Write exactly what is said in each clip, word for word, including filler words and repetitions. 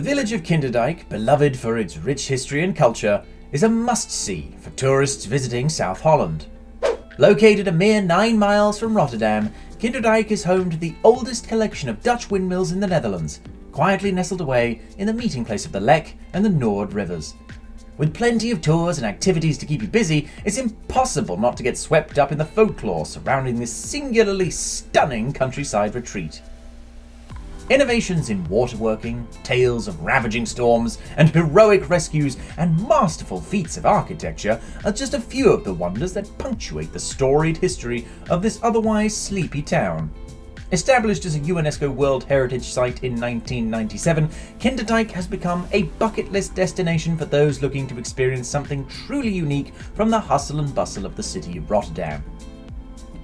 The village of Kinderdijk, beloved for its rich history and culture, is a must-see for tourists visiting South Holland. Located a mere nine miles from Rotterdam, Kinderdijk is home to the oldest collection of Dutch windmills in the Netherlands, quietly nestled away in the meeting place of the Lek and the Noord rivers. With plenty of tours and activities to keep you busy, it's impossible not to get swept up in the folklore surrounding this singularly stunning countryside retreat. Innovations in waterworking, tales of ravaging storms, and heroic rescues, and masterful feats of architecture are just a few of the wonders that punctuate the storied history of this otherwise sleepy town. Established as a UNESCO World Heritage Site in nineteen ninety-seven, Kinderdijk has become a bucket list destination for those looking to experience something truly unique from the hustle and bustle of the city of Rotterdam.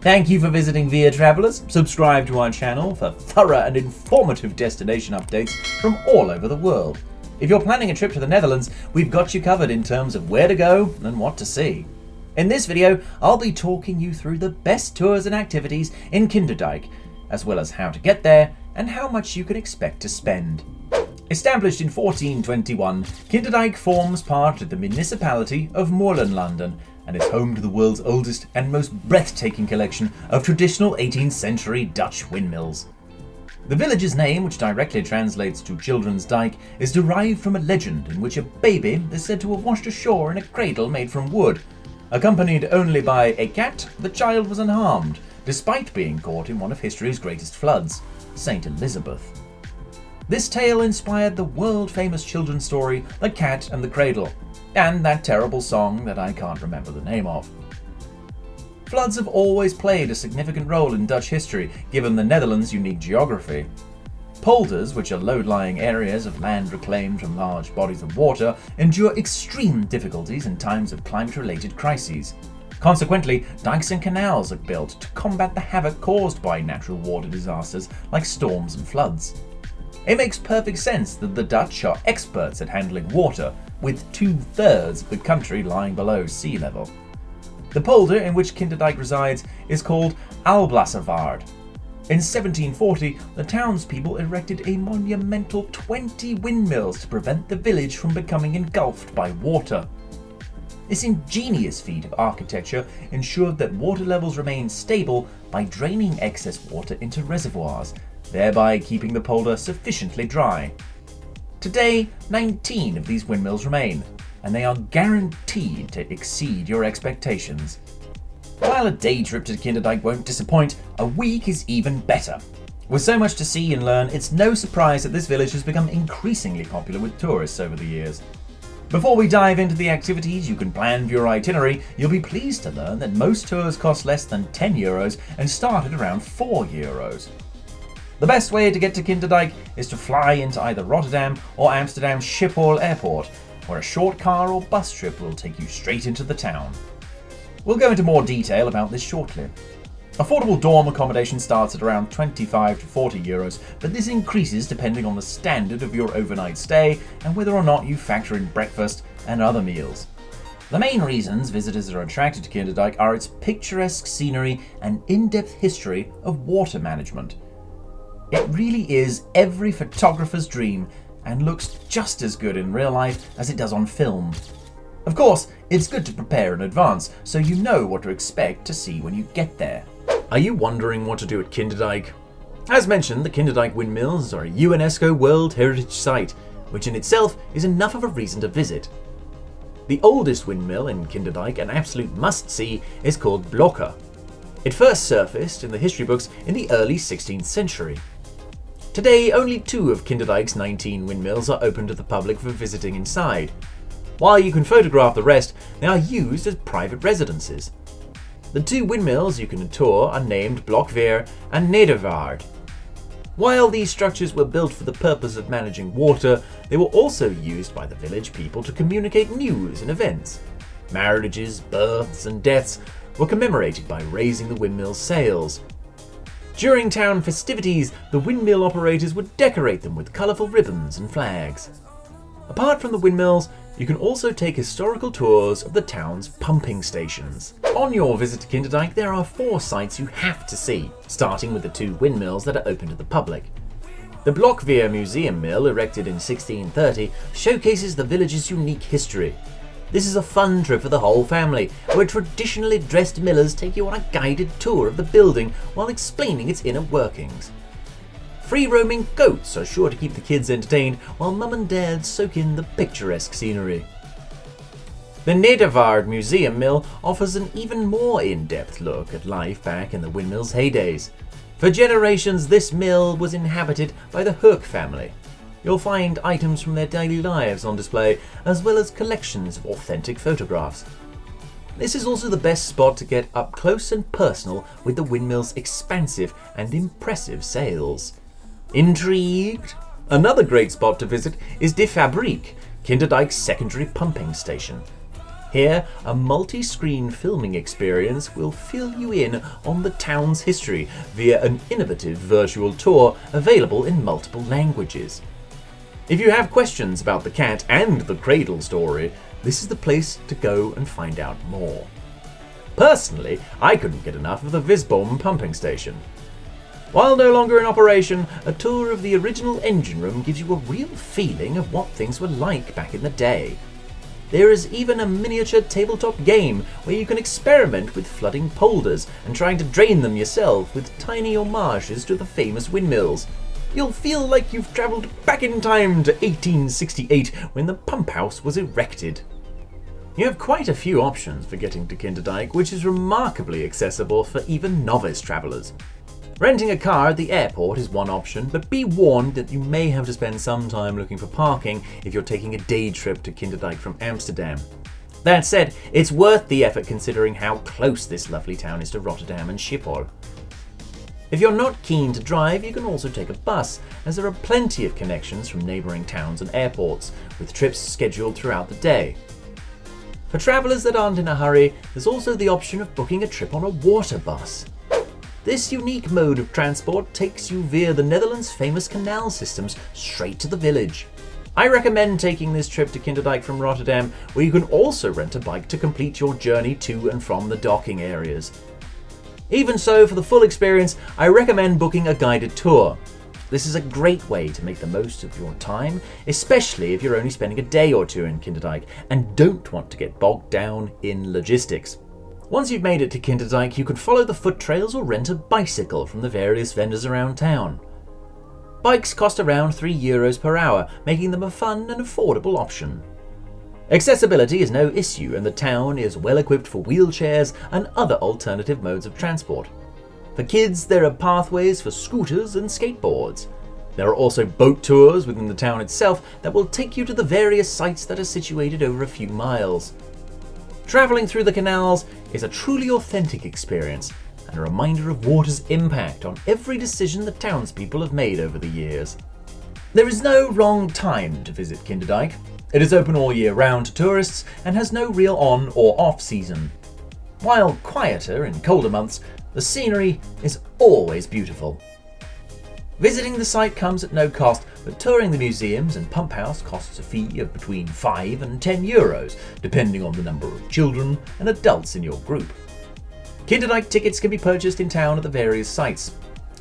Thank you for visiting Via Travelers. Subscribe to our channel for thorough and informative destination updates from all over the world. If you're planning a trip to the Netherlands, we've got you covered in terms of where to go and what to see. In this video, I'll be talking you through the best tours and activities in Kinderdijk, as well as how to get there and how much you can expect to spend. Established in fourteen twenty-one, Kinderdijk forms part of the municipality of Molenlanden, and is home to the world's oldest and most breathtaking collection of traditional eighteenth century Dutch windmills. The village's name, which directly translates to Children's Dyke, is derived from a legend in which a baby is said to have washed ashore in a cradle made from wood. Accompanied only by a cat, the child was unharmed, despite being caught in one of history's greatest floods, Saint Elizabeth. This tale inspired the world-famous children's story, The Cat and the Cradle, and that terrible song that I can't remember the name of. Floods have always played a significant role in Dutch history, given the Netherlands' unique geography. Polders, which are low-lying areas of land reclaimed from large bodies of water, endure extreme difficulties in times of climate-related crises. Consequently, dikes and canals are built to combat the havoc caused by natural water disasters like storms and floods. It makes perfect sense that the Dutch are experts at handling water, with two-thirds of the country lying below sea level. The polder in which Kinderdijk resides is called Alblasserwaard. In seventeen forty, the townspeople erected a monumental twenty windmills to prevent the village from becoming engulfed by water. This ingenious feat of architecture ensured that water levels remained stable by draining excess water into reservoirs, thereby keeping the polder sufficiently dry. Today, nineteen of these windmills remain, and they are guaranteed to exceed your expectations. While a day trip to Kinderdijk won't disappoint, a week is even better. With so much to see and learn, it's no surprise that this village has become increasingly popular with tourists over the years. Before we dive into the activities you can plan for your itinerary, you'll be pleased to learn that most tours cost less than ten euros and start at around four euros. The best way to get to Kinderdijk is to fly into either Rotterdam or Amsterdam Schiphol airport, where a short car or bus trip will take you straight into the town. We'll go into more detail about this shortly. Affordable dorm accommodation starts at around twenty-five to forty euros, but this increases depending on the standard of your overnight stay and whether or not you factor in breakfast and other meals. The main reasons visitors are attracted to Kinderdijk are its picturesque scenery and in-depth history of water management. It really is every photographer's dream and looks just as good in real life as it does on film. Of course, it's good to prepare in advance so you know what to expect to see when you get there. Are you wondering what to do at Kinderdijk? As mentioned, the Kinderdijk windmills are a UNESCO World Heritage Site, which in itself is enough of a reason to visit. The oldest windmill in Kinderdijk, an absolute must-see, is called Blocker. It first surfaced in the history books in the early sixteenth century. Today, only two of Kinderdijk's nineteen windmills are open to the public for visiting inside. While you can photograph the rest, they are used as private residences. The two windmills you can tour are named Blokweer and Nedervaard. While these structures were built for the purpose of managing water, they were also used by the village people to communicate news and events. Marriages, births and deaths were commemorated by raising the windmill's sails. During town festivities, the windmill operators would decorate them with colourful ribbons and flags. Apart from the windmills, you can also take historical tours of the town's pumping stations. On your visit to Kinderdijk, there are four sites you have to see, starting with the two windmills that are open to the public. The Blokweer Museum Mill, erected in sixteen thirty, showcases the village's unique history. This is a fun trip for the whole family, where traditionally dressed millers take you on a guided tour of the building while explaining its inner workings. Free-roaming goats are sure to keep the kids entertained while mum and dad soak in the picturesque scenery. The Nedervaard Museum Mill offers an even more in-depth look at life back in the windmill's heydays. For generations, this mill was inhabited by the Hoek family. You'll find items from their daily lives on display, as well as collections of authentic photographs. This is also the best spot to get up close and personal with the windmill's expansive and impressive sails. Intrigued? Another great spot to visit is De Fabrique, Kinderdijk's secondary pumping station. Here, a multi-screen filming experience will fill you in on the town's history via an innovative virtual tour available in multiple languages. If you have questions about the Cat and the Cradle story, this is the place to go and find out more. Personally, I couldn't get enough of the Visbeum pumping station. While no longer in operation, a tour of the original engine room gives you a real feeling of what things were like back in the day. There is even a miniature tabletop game where you can experiment with flooding polders and trying to drain them yourself with tiny homages to the famous windmills. You'll feel like you've travelled back in time to eighteen sixty-eight when the pump house was erected. You have quite a few options for getting to Kinderdijk, which is remarkably accessible for even novice travellers. Renting a car at the airport is one option, but be warned that you may have to spend some time looking for parking if you're taking a day trip to Kinderdijk from Amsterdam. That said, it's worth the effort considering how close this lovely town is to Rotterdam and Schiphol. If you're not keen to drive, you can also take a bus, as there are plenty of connections from neighbouring towns and airports, with trips scheduled throughout the day. For travellers that aren't in a hurry, there's also the option of booking a trip on a water bus. This unique mode of transport takes you via the Netherlands' famous canal systems straight to the village. I recommend taking this trip to Kinderdijk from Rotterdam, where you can also rent a bike to complete your journey to and from the docking areas. Even so, for the full experience, I recommend booking a guided tour. This is a great way to make the most of your time, especially if you're only spending a day or two in Kinderdijk and don't want to get bogged down in logistics. Once you've made it to Kinderdijk, you can follow the foot trails or rent a bicycle from the various vendors around town. Bikes cost around three euros per hour, making them a fun and affordable option. Accessibility is no issue and the town is well equipped for wheelchairs and other alternative modes of transport. For kids, there are pathways for scooters and skateboards. There are also boat tours within the town itself that will take you to the various sites that are situated over a few miles. Travelling through the canals is a truly authentic experience and a reminder of water's impact on every decision the townspeople have made over the years. There is no wrong time to visit Kinderdijk. It is open all year round to tourists and has no real on or off season. While quieter in colder months, the scenery is always beautiful. Visiting the site comes at no cost, but touring the museums and pump house costs a fee of between five and ten euros, depending on the number of children and adults in your group. Kinderdijk tickets can be purchased in town at the various sites.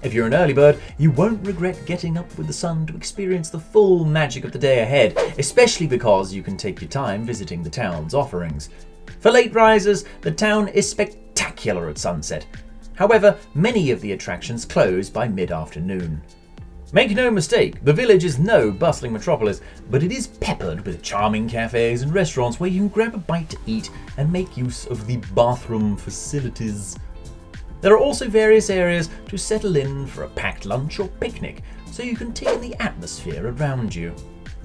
If you're an early bird, you won't regret getting up with the sun to experience the full magic of the day ahead, especially because you can take your time visiting the town's offerings. For late risers, the town is spectacular at sunset. However, many of the attractions close by mid-afternoon. Make no mistake, the village is no bustling metropolis, but it is peppered with charming cafes and restaurants where you can grab a bite to eat and make use of the bathroom facilities. There are also various areas to settle in for a packed lunch or picnic, so you can take in the atmosphere around you.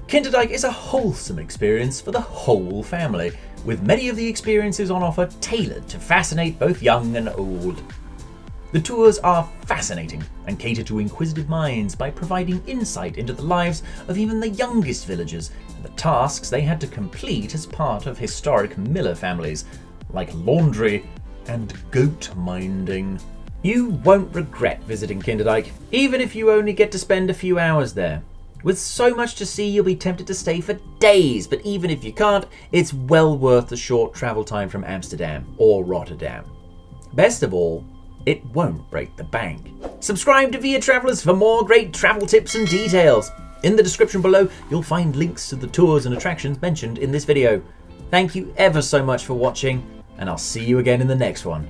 Kinderdijk is a wholesome experience for the whole family, with many of the experiences on offer tailored to fascinate both young and old. The tours are fascinating and cater to inquisitive minds by providing insight into the lives of even the youngest villagers and the tasks they had to complete as part of historic miller families, like laundry and goat minding. You won't regret visiting Kinderdijk, even if you only get to spend a few hours there. With so much to see, you'll be tempted to stay for days, but even if you can't, it's well worth the short travel time from Amsterdam or Rotterdam. Best of all, it won't break the bank. Subscribe to Via Travelers for more great travel tips and details. In the description below, you'll find links to the tours and attractions mentioned in this video. Thank you ever so much for watching, and I'll see you again in the next one.